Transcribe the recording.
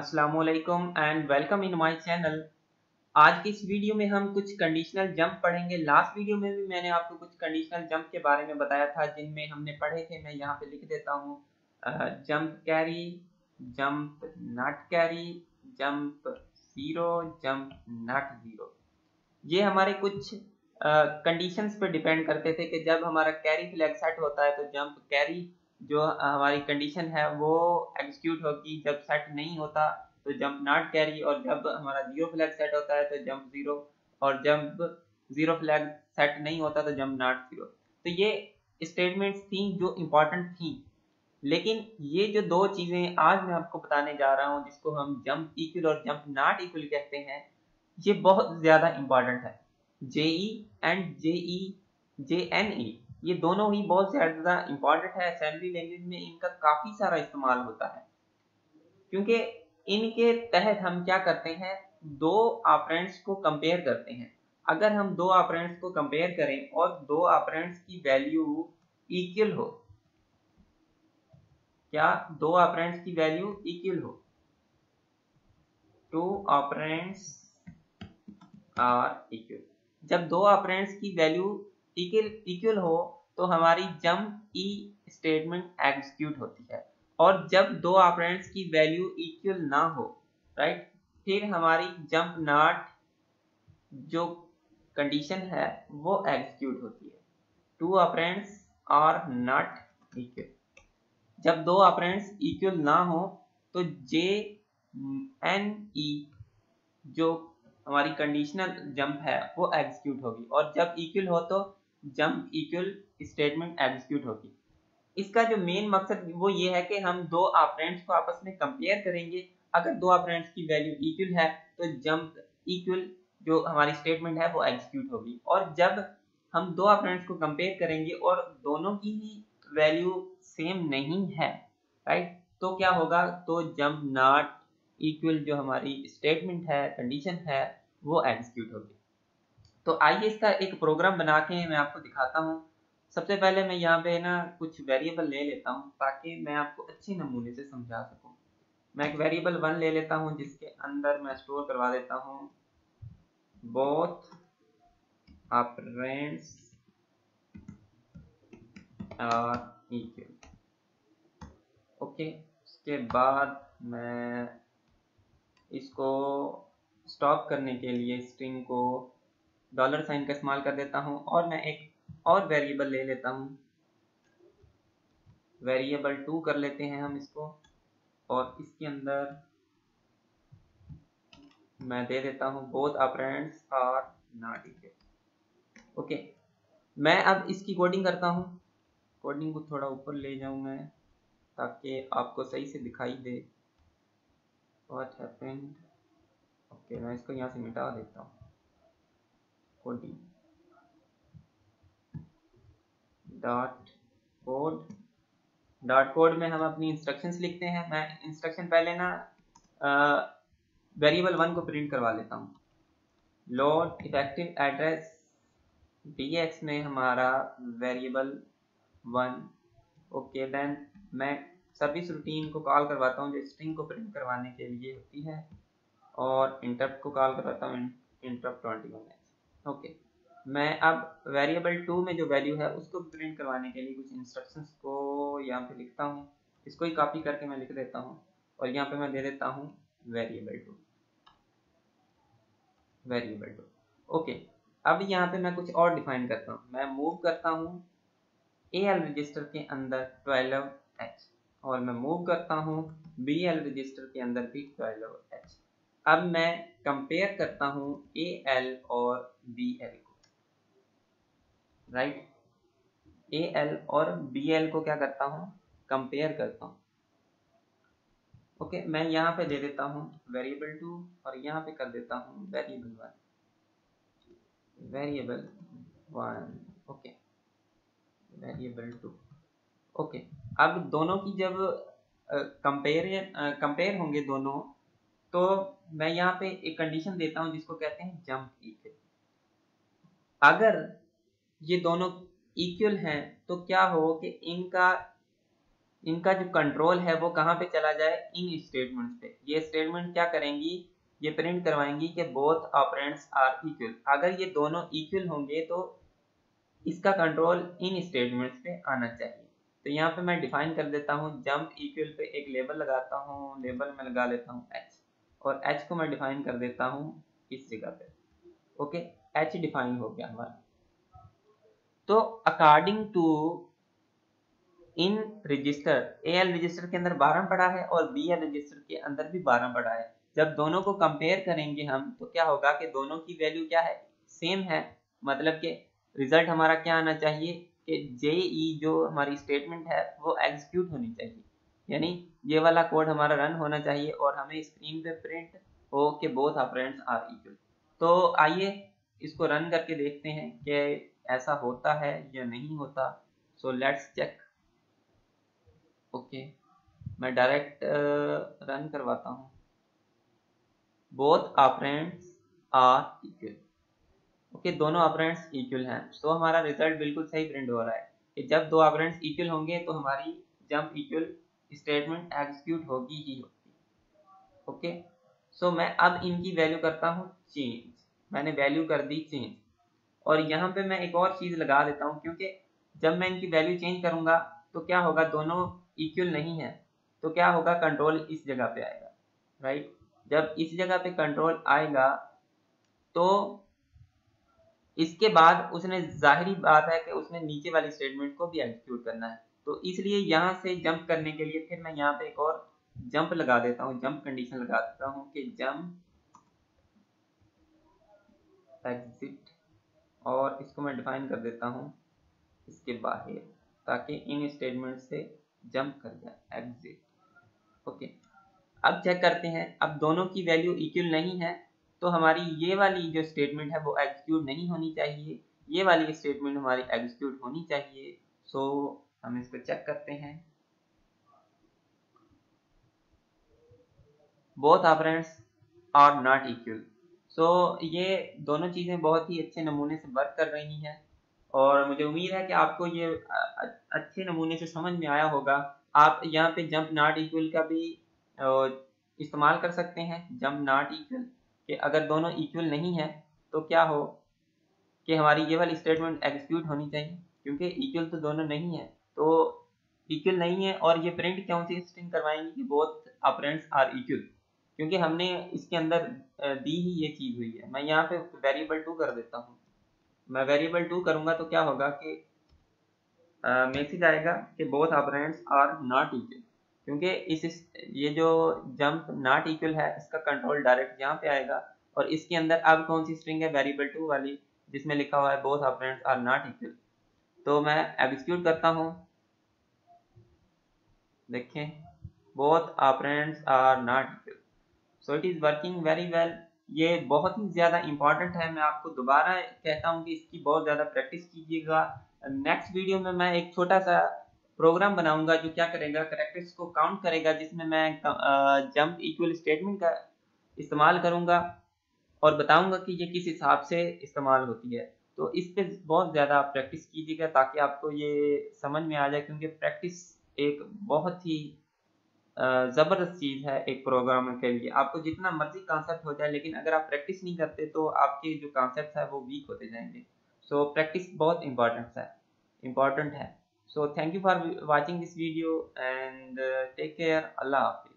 अस्सलामुअलैकुम and welcome in my channel. आज की इस वीडियो में हम कुछ कंडीशनल जंप पढ़ेंगे। लास्ट वीडियो में भी मैंने आपको कुछ कंडीशनल जंप के बारे में बताया था जिनमें हमने पढ़े थे। मैं यहाँ पे लिख देता हूँ jump carry, jump not carry, jump zero, jump not zero. ये हमारे कुछ कंडीशंस पे डिपेंड करते थे कि जब हमारा कैरी फ्लैग सेट होता है तो जंप कैरी जो हमारी कंडीशन है वो एग्जीक्यूट होगी, जब सेट नहीं होता तो जंप नॉट कैरी, और जब हमारा जीरो फ्लैग सेट होता है तो जंप जीरो, और जंप जीरो फ्लैग सेट नहीं होता तो जंप नॉट जीरो। तो ये स्टेटमेंट्स थी जो इम्पोर्टेंट थी। लेकिन ये जो दो चीज़ें आज मैं आपको बताने जा रहा हूँ जिसको हम जंप इक्वल और जंप नॉट इक्वल कहते हैं, ये बहुत ज़्यादा इम्पॉर्टेंट है। जेई एंड जेई जेएनई ये दोनों ही बहुत ज़्यादा इम्पॉर्टेंट है। असेंबली लैंग्वेज में इनका काफ़ी सारा इस्तेमाल होता है क्योंकि इनके तहत हम क्या करते हैं, दो ऑपरेंड्स को कंपेयर करते हैं। अगर हम दो ऑपरेंड्स को कंपेयर करें और दो ऑपरेंड्स की वैल्यू इक्वल हो, क्या दो ऑपरेंड्स की वैल्यू इक्वल हो, टू ऑपरेंड्स आर इक्वल, जब दो ऑपरेंड्स की वैल्यू इक्वल हो तो हमारी जंप ई स्टेटमेंट एग्जीक्यूट होती है। और जब दो ऑपरेंड्स की वैल्यू इक्वल ना हो, राइट, फिर हमारी जंप नॉट जो कंडीशन है वो एग्जीक्यूट होती है। Two operands are not equal, जब दो ऑपरेंड्स इक्वल ना हो तो जे एन ई जो हमारी कंडीशनल जंप है वो एग्जीक्यूट होगी, और जब इक्वल हो तो जंप इक्वल स्टेटमेंट एग्जीक्यूट होगी। इसका जो मेन मकसद वो ये है कि हम दो ऑपरेंड्स को आपस में कंपेयर करेंगे। अगर दो ऑपरेंड्स की वैल्यू इक्वल है तो जंप इक्वल जो हमारी स्टेटमेंट है वो एग्जीक्यूट होगी, और जब हम दो ऑपरेंड्स को कंपेयर करेंगे और दोनों की ही वैल्यू सेम नहीं है, राइट, तो क्या होगा, तो जंप नॉट इक्वल जो हमारी स्टेटमेंट है, कंडीशन है, वो एग्जीक्यूट होगी। तो आइए इसका एक प्रोग्राम बना के मैं आपको दिखाता हूँ। सबसे पहले मैं यहाँ पे ना कुछ वेरिएबल ले लेता हूँ ताकि मैं आपको अच्छे नमूने से समझा सकूँ। मैं एक वेरिएबल वन ले लेता हूँ जिसके अंदर मैं स्टोर करवा देता हूँ both operands are equal. Okay, उसके बाद मैं इसको स्टॉप करने के लिए स्ट्रिंग को डॉलर साइन का इस्तेमाल कर देता हूं, और मैं एक और वेरिएबल ले लेता हूं, वेरिएबल टू कर लेते हैं हम इसको, और इसके अंदर मैं दे देता हूं both operands are not equal. Okay, मैं अब इसकी कोडिंग करता हूं। कोडिंग को थोड़ा ऊपर ले जाऊं मैं ताकि आपको सही से दिखाई दे। What happened? Okay, मैं इसको यहाँ से मिटा देता हूँ। कोडिंग डॉट कोड में हम अपनी इंस्ट्रक्शंस लिखते हैं। मैं इंस्ट्रक्शन पहले ना वेरिएबल वन को प्रिंट करवा लेता हूँ। लोड इफेक्टिव एड्रेस dx में हमारा वेरिएबल वन। ओके, देन मैं सर्विस रूटीन को कॉल करवाता हूँ जो स्ट्रिंग को प्रिंट करवाने के लिए होती है, और इंटरप्ट को कॉल करवाता हूँ इंटरप्ट 21x। ओके, मैं अब वेरिएबल टू में जो वैल्यू है उसको प्रिंट करवाने के लिए कुछ इंस्ट्रक्शंस को यहाँ पे लिखता हूँ। इसको ही कॉपी करके मैं लिख देता हूँ, और यहाँ पे मैं दे देता हूँ वेरिएबल टू। ओके, अब यहाँ पे मैं कुछ और डिफाइन करता हूँ। मैं मूव करता हूँ AL रजिस्टर के अंदर 12H, और मैं मूव करता हूँ BL रजिस्टर के अंदर भी 12H। अब मैं कंपेयर करता हूँ AL और BL को, राइट, AL और BL को क्या करता हूँ, कंपेयर करता हूँ। ओके, मैं यहाँ पे दे देता हूँ वेरिएबल टू, और यहाँ पे कर देता हूँ variable one. Okay, variable two. Okay, अब दोनों की जब कंपेयर होंगे दोनों, तो मैं यहाँ पे एक कंडीशन देता हूँ जिसको कहते हैं जंप इक्वल। अगर ये दोनों इक्वल हैं तो क्या हो कि इनका इनका जो कंट्रोल है वो कहाँ पे चला जाए, इन स्टेटमेंट्स पे। ये स्टेटमेंट क्या करेंगी, ये प्रिंट करवाएंगी कि बोथ ऑपरेंड्स आर इक्वल। अगर ये दोनों इक्वल होंगे तो इसका कंट्रोल इन स्टेटमेंट्स पे आना चाहिए। तो यहाँ पे मैं डिफाइन कर देता हूँ, जंप इक्वल पे एक लेबल लगाता हूँ, लेबल में लगा लेता हूँ एच, और एच को मैं डिफाइन कर देता हूँ इस जगह पे। ओके, एच डिफाइन हो गया हमारा। तो according to in register, A L register के अंदर 12 पड़ा है और बी एल रजिस्टर के अंदर भी 12 पड़ा है। जब दोनों को कंपेयर करेंगे हम तो क्या होगा कि दोनों की वैल्यू क्या है, सेम है। मतलब कि रिजल्ट हमारा क्या आना चाहिए कि जे ई जो हमारी स्टेटमेंट है वो एग्जीक्यूट होनी चाहिए, यानी ये वाला कोड हमारा रन होना चाहिए और हमें स्क्रीन पे प्रिंट हो के बोथ ऑपरेंड्स आर इक्वल। तो आइए इसको रन करके देखते हैं कि ऐसा होता है या नहीं होता। So let's check. ओके, मैं डायरेक्ट रन करवाता हूँ। Both operands are equal. Okay, दोनों ऑपरेंड्स इक्वल हैं, तो हमारा रिजल्ट बिल्कुल सही प्रिंट हो रहा है कि जब दो ऑपरेंड्स इक्वल होंगे तो हमारी जंप इक्वल स्टेटमेंट एग्जीक्यूट होगी ही होगी। ओके, सो मैं अब इनकी वैल्यू करता हूँ चेंज। मैंने वैल्यू कर दी चेंज, और यहाँ पे मैं एक और चीज़ लगा देता हूँ, क्योंकि जब मैं इनकी वैल्यू चेंज करूँगा तो क्या होगा, दोनों इक्वल नहीं है तो क्या होगा, कंट्रोल इस जगह पे आएगा, राइट। जब इस जगह पे कंट्रोल आएगा तो इसके बाद उसने, जाहिरी बात है कि उसने नीचे वाली स्टेटमेंट को भी एग्जीक्यूट करना है, तो इसलिए यहाँ से जंप करने के लिए फिर मैं यहाँ पे एक और जंप लगा देता हूँ, जंप कंडीशन लगा देता हूँ कि जंप एग्जिट, और इसको मैं डिफाइन कर देता हूँ इसके बाहर, ताकि इन स्टेटमेंट से जंप कर जाए, एग्जिट। ओके, अब चेक करते हैं। अब दोनों की वैल्यू इक्वल नहीं है तो हमारी ये वाली जो स्टेटमेंट है वो एग्जीक्यूट नहीं होनी चाहिए, ये वाली स्टेटमेंट हमारी एग्जीक्यूट होनी चाहिए। सो हम इसको चेक करते हैं। Both operands are not equal. So ये दोनों चीज़ें बहुत ही अच्छे नमूने से वर्क कर रही हैं, और मुझे उम्मीद है कि आपको ये अच्छे नमूने से समझ में आया होगा। आप यहाँ पे जंप नॉट इक्वल का भी इस्तेमाल कर सकते हैं, जंप नॉट इक्वल, कि अगर दोनों इक्वल नहीं है तो क्या हो कि हमारी ये वाली स्टेटमेंट एग्जीक्यूट होनी चाहिए, क्योंकि इक्वल तो दोनों नहीं है, तो इक्वल नहीं है। और ये प्रिंट क्यों सी स्ट्रिंग करवाएंगे कि बोथ ऑपरेंड्स आर इक्वल, क्योंकि हमने इसके अंदर दी ही ये चीज़ हुई है। मैं यहाँ पे वेरिएबल 2 कर देता हूँ। मैं वेरिएबल 2 करूंगा तो क्या होगा कि मैसेज आएगा कि both operands are not equal, क्योंकि इस ये जो जंप नॉट इक्वल है इसका कंट्रोल डायरेक्ट यहाँ पे आएगा, और इसके अंदर अब कौन सी स्ट्रिंग है, वेरिएबल 2 वाली, जिसमें लिखा हुआ है both operands are not equal. तो मैं एग्जीक्यूट करता हूँ, देखें, both operands are not equal. So it is working very well. ये बहुत ही ज़्यादा इम्पॉर्टेंट है। मैं आपको दोबारा कहता हूँ कि इसकी बहुत ज़्यादा प्रैक्टिस कीजिएगा। नेक्स्ट वीडियो में मैं एक छोटा सा प्रोग्राम बनाऊंगा जो क्या करेगा, करैक्टर्स को काउंट करेगा, जिसमें मैं जंप इक्वल स्टेटमेंट का इस्तेमाल करूँगा और बताऊँगा कि ये किस हिसाब से इस्तेमाल होती है। तो इस पर बहुत ज़्यादा आप प्रैक्टिस कीजिएगा ताकि आपको ये समझ में आ जाए, क्योंकि प्रैक्टिस एक बहुत ही ज़बरदस्त चीज़ है एक प्रोग्रामर के लिए। आपको जितना मर्जी कॉन्सेप्ट हो जाए, लेकिन अगर आप प्रैक्टिस नहीं करते तो आपके जो कॉन्सेप्ट है वो वीक होते जाएंगे। सो प्रैक्टिस बहुत इम्पॉर्टेंट है। So thank you for watching this video and take care. अल्लाह हाफिज़।